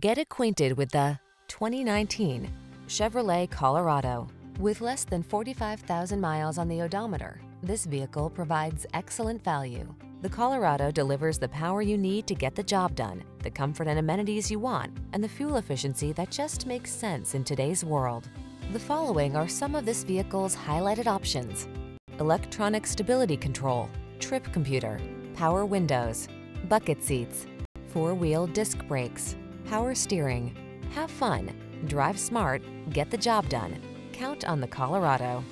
Get acquainted with the 2019 Chevrolet Colorado. With less than 45,000 miles on the odometer, this vehicle provides excellent value. The Colorado delivers the power you need to get the job done, the comfort and amenities you want, and the fuel efficiency that just makes sense in today's world. The following are some of this vehicle's highlighted options: electronic stability control, trip computer, power windows, bucket seats, four-wheel disc brakes, power steering. Have fun, drive smart, get the job done. Count on the Colorado.